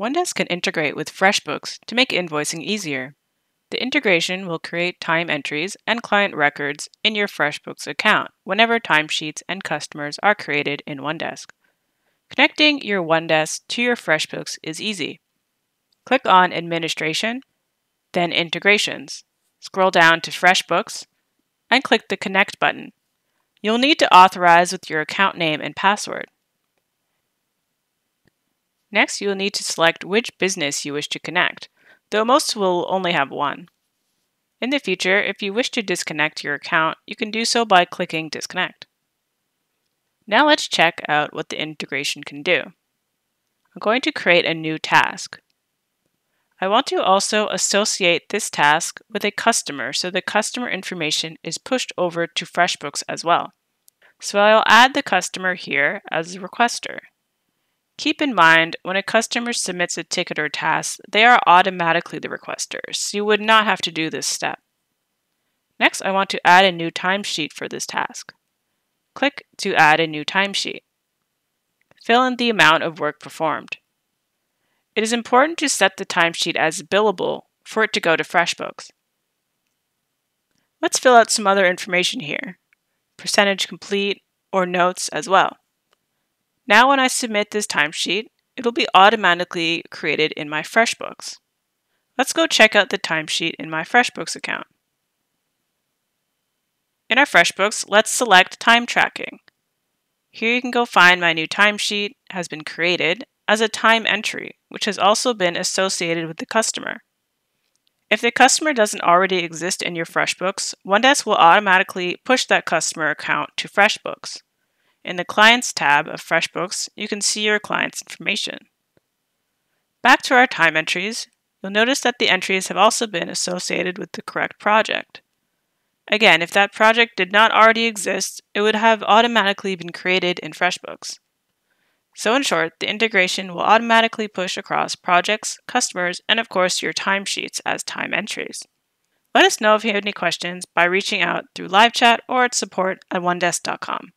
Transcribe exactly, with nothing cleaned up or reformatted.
OneDesk can integrate with FreshBooks to make invoicing easier. The integration will create time entries and client records in your FreshBooks account whenever timesheets and customers are created in OneDesk. Connecting your OneDesk to your FreshBooks is easy. Click on Administration, then Integrations. Scroll down to FreshBooks and click the Connect button. You'll need to authorize with your account name and password. Next, you'll need to select which business you wish to connect, though most will only have one. In the future, if you wish to disconnect your account, you can do so by clicking Disconnect. Now let's check out what the integration can do. I'm going to create a new task. I want to also associate this task with a customer so the customer information is pushed over to FreshBooks as well. So I'll add the customer here as a requester. Keep in mind, when a customer submits a ticket or task, they are automatically the requester, so you would not have to do this step. Next, I want to add a new timesheet for this task. Click to add a new timesheet. Fill in the amount of work performed. It is important to set the timesheet as billable for it to go to FreshBooks. Let's fill out some other information here, percentage complete or notes as well. Now when I submit this timesheet, it'll be automatically created in my FreshBooks. Let's go check out the timesheet in my FreshBooks account. In our FreshBooks, let's select Time Tracking. Here you can go find my new timesheet has been created as a time entry, which has also been associated with the customer. If the customer doesn't already exist in your FreshBooks, OneDesk will automatically push that customer account to FreshBooks. In the Clients tab of FreshBooks, you can see your client's information. Back to our time entries, you'll notice that the entries have also been associated with the correct project. Again, if that project did not already exist, it would have automatically been created in FreshBooks. So in short, the integration will automatically push across projects, customers, and of course your timesheets as time entries. Let us know if you have any questions by reaching out through live chat or at support at onedesk dot com.